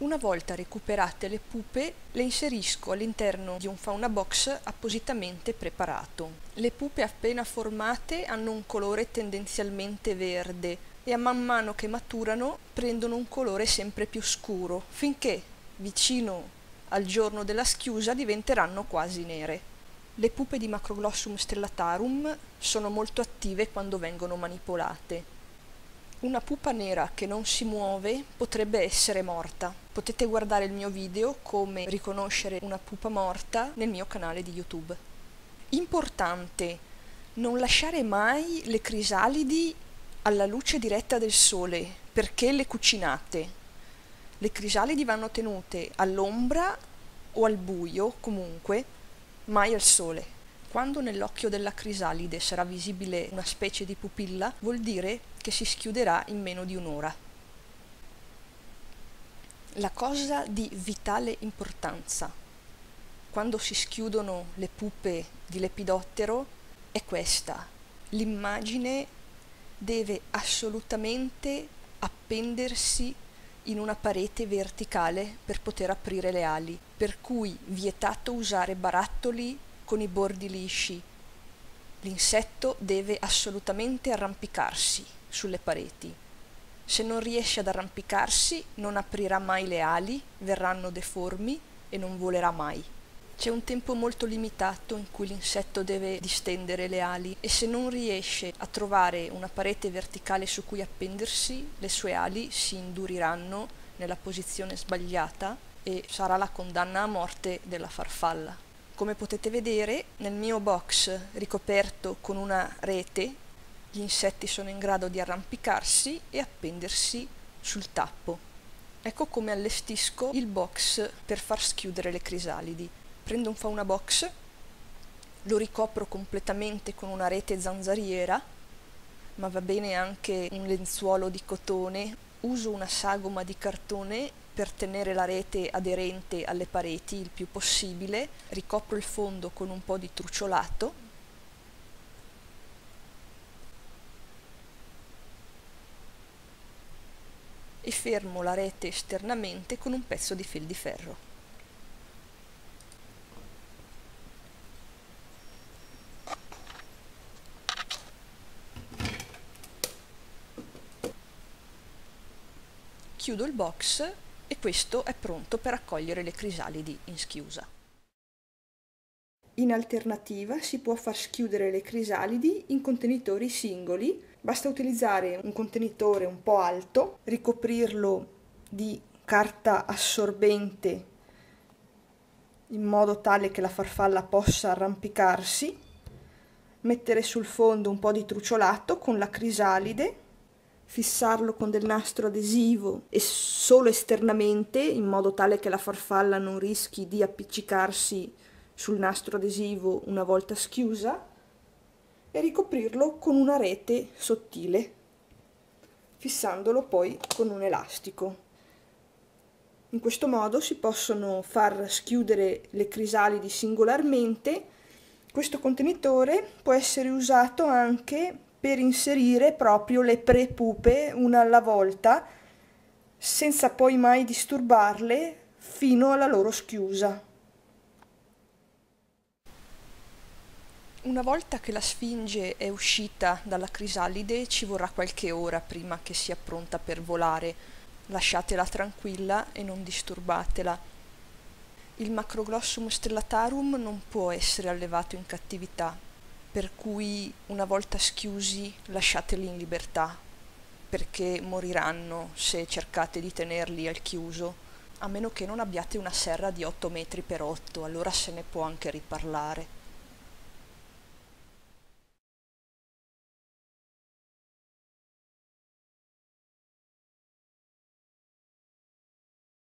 Una volta recuperate le pupe, le inserisco all'interno di un fauna box appositamente preparato. Le pupe appena formate hanno un colore tendenzialmente verde e a man mano che maturano prendono un colore sempre più scuro, finché, vicino al giorno della schiusa, diventeranno quasi nere. Le pupe di Macroglossum stellatarum sono molto attive quando vengono manipolate. Una pupa nera che non si muove potrebbe essere morta. Potete guardare il mio video come riconoscere una pupa morta nel mio canale di YouTube. Importante: non lasciare mai le crisalidi alla luce diretta del sole, perché le cucinate. Le crisalidi vanno tenute all'ombra o al buio, comunque, mai al sole. Quando nell'occhio della crisalide sarà visibile una specie di pupilla, vuol dire che si schiuderà in meno di un'ora. La cosa di vitale importanza quando si schiudono le pupe di Lepidottero è questa: l'immagine deve assolutamente appendersi in una parete verticale per poter aprire le ali, per cui vietato usare barattoli con i bordi lisci. L'insetto deve assolutamente arrampicarsi sulle pareti. Se non riesce ad arrampicarsi, non aprirà mai le ali, verranno deformi e non volerà mai. C'è un tempo molto limitato in cui l'insetto deve distendere le ali e se non riesce a trovare una parete verticale su cui appendersi, le sue ali si induriranno nella posizione sbagliata e sarà la condanna a morte della farfalla. Come potete vedere, nel mio box ricoperto con una rete, gli insetti sono in grado di arrampicarsi e appendersi sul tappo. Ecco come allestisco il box per far schiudere le crisalidi. Prendo un fauna box, lo ricopro completamente con una rete zanzariera, ma va bene anche un lenzuolo di cotone. Uso una sagoma di cartone per tenere la rete aderente alle pareti il più possibile, ricopro il fondo con un po' di truciolato e fermo la rete esternamente con un pezzo di fil di ferro. Chiudo il box e questo è pronto per accogliere le crisalidi in schiusa. In alternativa si può far schiudere le crisalidi in contenitori singoli. Basta utilizzare un contenitore un po' alto, ricoprirlo di carta assorbente in modo tale che la farfalla possa arrampicarsi, mettere sul fondo un po' di truciolato con la crisalide, fissarlo con del nastro adesivo e solo esternamente, in modo tale che la farfalla non rischi di appiccicarsi sul nastro adesivo una volta schiusa, e ricoprirlo con una rete sottile, fissandolo poi con un elastico. In questo modo si possono far schiudere le crisalidi singolarmente. Questo contenitore può essere usato anche per inserire proprio le prepupe una alla volta, senza poi mai disturbarle fino alla loro schiusa. Una volta che la sfinge è uscita dalla crisalide ci vorrà qualche ora prima che sia pronta per volare. Lasciatela tranquilla e non disturbatela. Il Macroglossum stellatarum non può essere allevato in cattività, per cui una volta schiusi lasciateli in libertà, perché moriranno se cercate di tenerli al chiuso, a meno che non abbiate una serra di 8 metri per 8, allora se ne può anche riparlare.